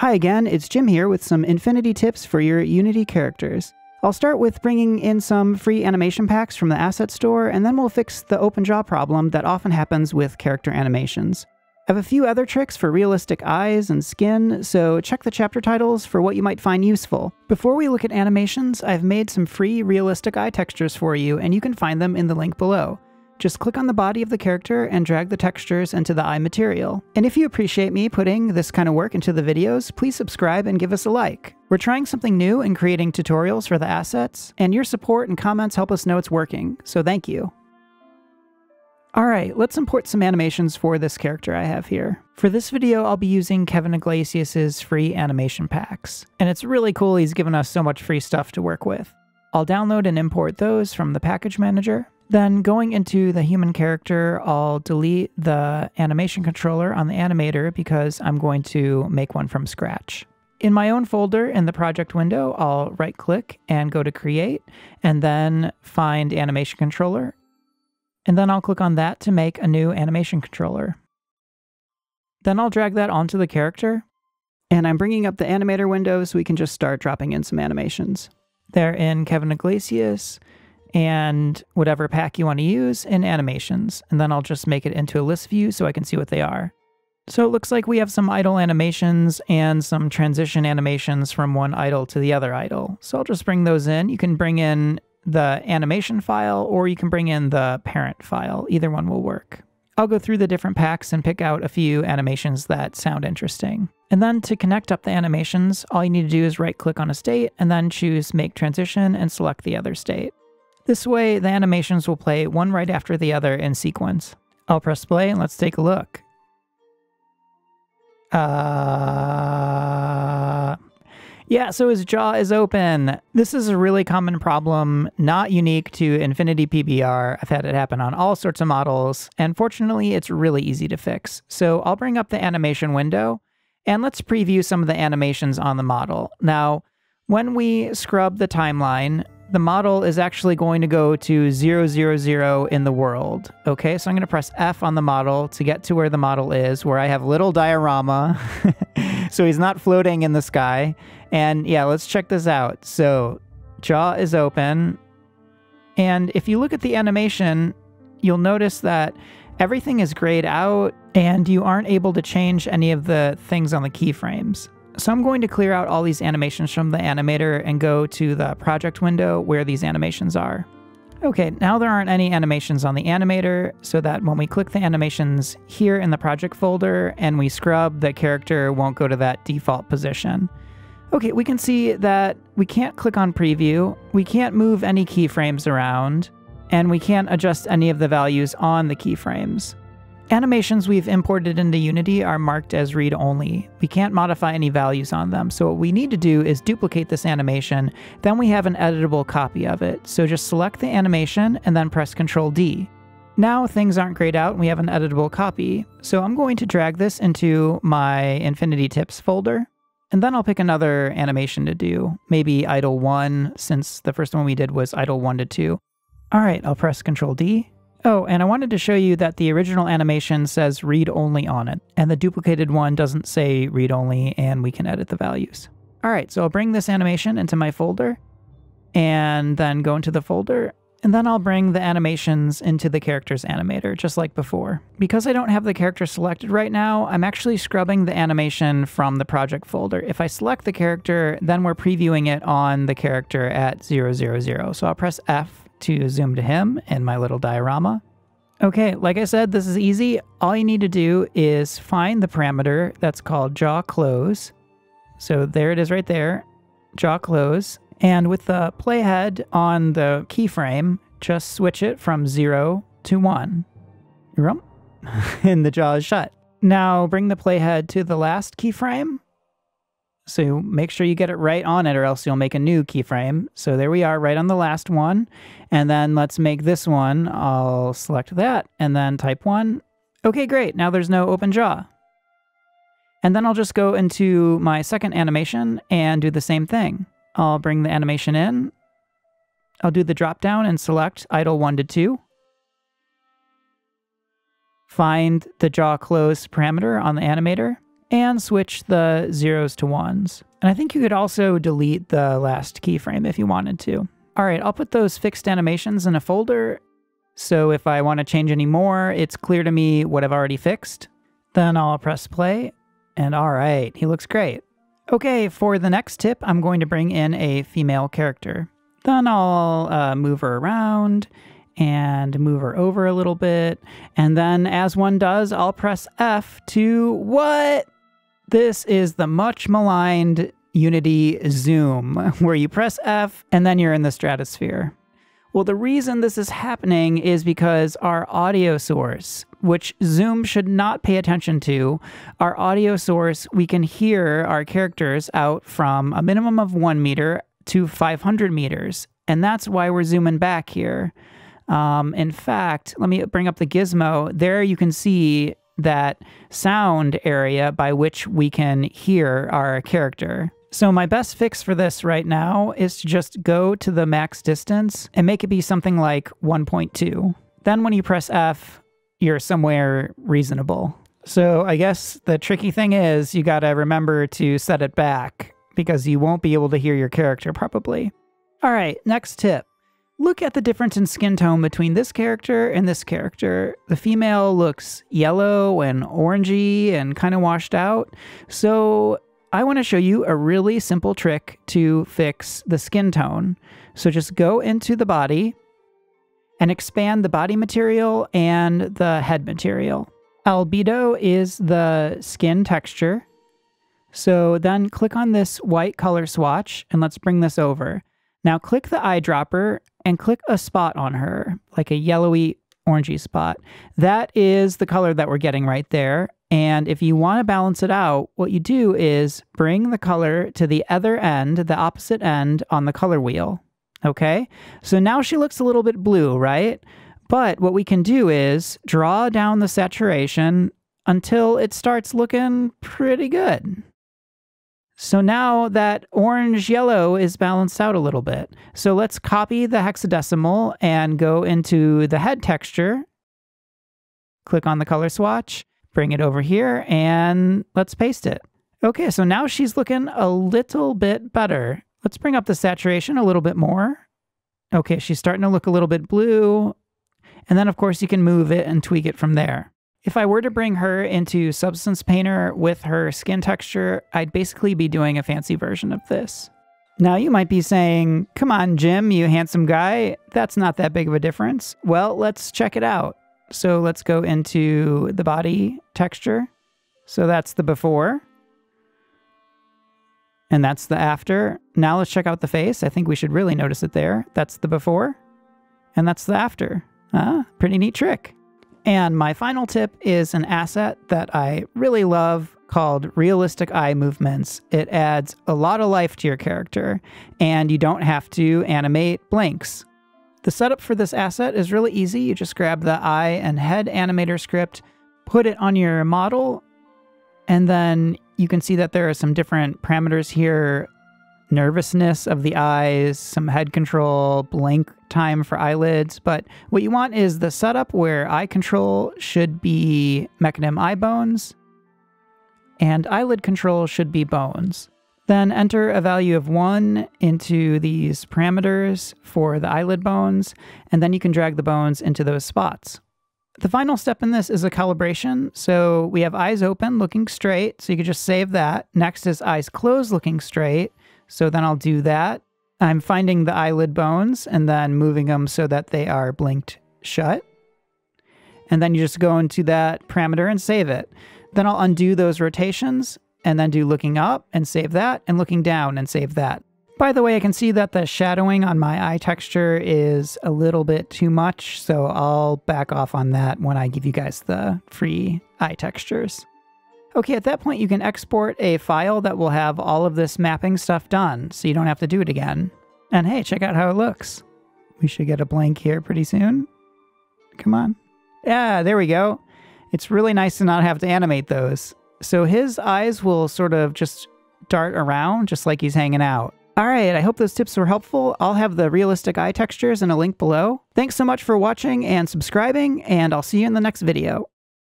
Hi again, it's Jim here with some Infinity tips for your Unity characters. I'll start with bringing in some free animation packs from the Asset Store, and then we'll fix the open jaw problem that often happens with character animations. I have a few other tricks for realistic eyes and skin, so check the chapter titles for what you might find useful. Before we look at animations, I've made some free realistic eye textures for you, and you can find them in the link below. Just click on the body of the character and drag the textures into the eye material. And if you appreciate me putting this kind of work into the videos, please subscribe and give us a like. We're trying something new and creating tutorials for the assets, and your support and comments help us know it's working, so thank you. Alright, let's import some animations for this character I have here. For this video, I'll be using Kevin Iglesias' free animation packs. And it's really cool he's given us so much free stuff to work with. I'll download and import those from the package manager. Then going into the human character, I'll delete the animation controller on the animator because I'm going to make one from scratch. In my own folder in the project window, I'll right click and go to create and then find animation controller. And then I'll click on that to make a new animation controller. Then I'll drag that onto the character. And I'm bringing up the animator window so we can just start dropping in some animations. They're in Kevin Iglesias and whatever pack you want to use in animations. And then I'll just make it into a list view so I can see what they are. So it looks like we have some idle animations and some transition animations from one idle to the other idle. So I'll just bring those in. You can bring in the animation file or you can bring in the parent file. Either one will work. I'll go through the different packs and pick out a few animations that sound interesting. And then to connect up the animations, all you need to do is right click on a state and then choose make transition and select the other state. This way, the animations will play one right after the other in sequence. I'll press play and let's take a look. Yeah, so his jaw is open. This is a really common problem, not unique to Infinity PBR. I've had it happen on all sorts of models, and fortunately, it's really easy to fix. So I'll bring up the animation window, and let's preview some of the animations on the model. Now, when we scrub the timeline, the model is actually going to go to 000 in the world. Okay, so I'm going to press F on the model to get to where the model is, where I have little diorama. So he's not floating in the sky. And yeah, let's check this out. So jaw is open. And if you look at the animation, you'll notice that everything is grayed out and you aren't able to change any of the things on the keyframes. So I'm going to clear out all these animations from the animator and go to the project window where these animations are. Okay, now there aren't any animations on the animator, so that when we click the animations here in the project folder and we scrub, the character won't go to that default position. Okay, we can see that we can't click on preview, we can't move any keyframes around, and we can't adjust any of the values on the keyframes. Animations we've imported into Unity are marked as read-only. We can't modify any values on them, so what we need to do is duplicate this animation, then we have an editable copy of it. So just select the animation and then press Ctrl-D. Now things aren't grayed out and we have an editable copy. So I'm going to drag this into my Infinity Tips folder, and then I'll pick another animation to do. Maybe Idle 1, since the first one we did was Idle 1 to 2. Alright, I'll press Ctrl-D. Oh, and I wanted to show you that the original animation says read-only on it, and the duplicated one doesn't say read-only, and we can edit the values. Alright, so I'll bring this animation into my folder, and then go into the folder, and then I'll bring the animations into the character's animator, just like before. Because I don't have the character selected right now, I'm actually scrubbing the animation from the project folder. If I select the character, then we're previewing it on the character at 000, so I'll press F to zoom to him in my little diorama. Okay, like I said, this is easy. All you need to do is find the parameter that's called jaw close. So there it is right there, jaw close. And with the playhead on the keyframe, just switch it from 0 to 1. And the jaw is shut. Now bring the playhead to the last keyframe. So make sure you get it right on it or else you'll make a new keyframe. So there we are right on the last one. And then let's make this one. I'll select that and then type 1. Okay, great. Now there's no open jaw. And then I'll just go into my second animation and do the same thing. I'll bring the animation in. I'll do the drop down and select idle 1 to 2. Find the jaw close parameter on the animator. and switch the zeros to ones. And I think you could also delete the last keyframe if you wanted to. All right, I'll put those fixed animations in a folder. So if I want to change any more, it's clear to me what I've already fixed. Then I'll press play, and all right, he looks great. Okay, for the next tip, I'm going to bring in a female character. Then I'll move her around and move her over a little bit. And then as one does, I'll press F to what? This is the much maligned Unity zoom, where you press F and then you're in the stratosphere. Well, the reason this is happening is because our audio source, which Zoom should not pay attention to, our audio source, we can hear our characters out from a minimum of 1 meter to 500 meters. And that's why we're zooming back here. In fact, let me bring up the gizmo. There you can see that sound area by which we can hear our character. So my best fix for this right now is to just go to the max distance and make it be something like 1.2. Then when you press F, you're somewhere reasonable. So I guess the tricky thing is you gotta remember to set it back because you won't be able to hear your character probably. All right, next tip. Look at the difference in skin tone between this character and this character. The female looks yellow and orangey and kind of washed out. So I want to show you a really simple trick to fix the skin tone. So just go into the body and expand the body material and the head material. Albedo is the skin texture. So then click on this white color swatch and let's bring this over. Now click the eyedropper and click a spot on her, like a yellowy, orangey spot. That is the color that we're getting right there. And if you want to balance it out, what you do is bring the color to the other end, the opposite end on the color wheel. Okay? So now she looks a little bit blue, right? But what we can do is draw down the saturation until it starts looking pretty good. So now that orange-yellow is balanced out a little bit. So let's copy the hexadecimal and go into the head texture. Click on the color swatch, bring it over here, and let's paste it. Okay, so now she's looking a little bit better. Let's bring up the saturation a little bit more. Okay, she's starting to look a little bit blue. And then, of course, you can move it and tweak it from there. If I were to bring her into Substance Painter with her skin texture, I'd basically be doing a fancy version of this. Now you might be saying, come on, Jim, you handsome guy, that's not that big of a difference. Well, let's check it out. So let's go into the body texture. So that's the before. And that's the after. Now let's check out the face. I think we should really notice it there. That's the before. And that's the after. Pretty neat trick. And my final tip is an asset that I really love called Realistic Eye Movements. It adds a lot of life to your character, and you don't have to animate blinks. The setup for this asset is really easy. You just grab the eye and head animator script, put it on your model, and then you can see that there are some different parameters here. Nervousness of the eyes, some head control, blink time for eyelids, but what you want is the setup where eye control should be mechanim eye bones, and eyelid control should be bones. Then enter a value of 1 into these parameters for the eyelid bones, and then you can drag the bones into those spots. The final step in this is a calibration. So we have eyes open looking straight, so you can just save that. Next is eyes closed looking straight. So then I'll do that. I'm finding the eyelid bones and then moving them so that they are blinked shut. And then you just go into that parameter and save it. Then I'll undo those rotations and then do looking up and save that and looking down and save that. By the way, I can see that the shadowing on my eye texture is a little bit too much, so I'll back off on that when I give you guys the free eye textures. Okay, at that point you can export a file that will have all of this mapping stuff done, so you don't have to do it again. And hey, check out how it looks. We should get a blank here pretty soon. Come on. Yeah, there we go. It's really nice to not have to animate those. So his eyes will sort of just dart around, just like he's hanging out. All right, I hope those tips were helpful. I'll have the realistic eye textures in a link below. Thanks so much for watching and subscribing, and I'll see you in the next video.